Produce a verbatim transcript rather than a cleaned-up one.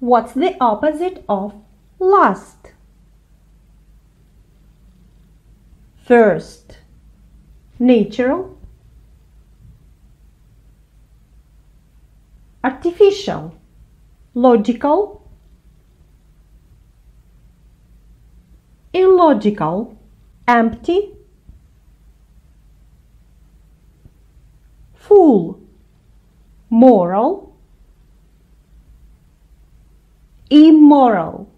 What's the opposite of lust? Thirst, natural, artificial, logical, illogical, empty, full, moral, immoral.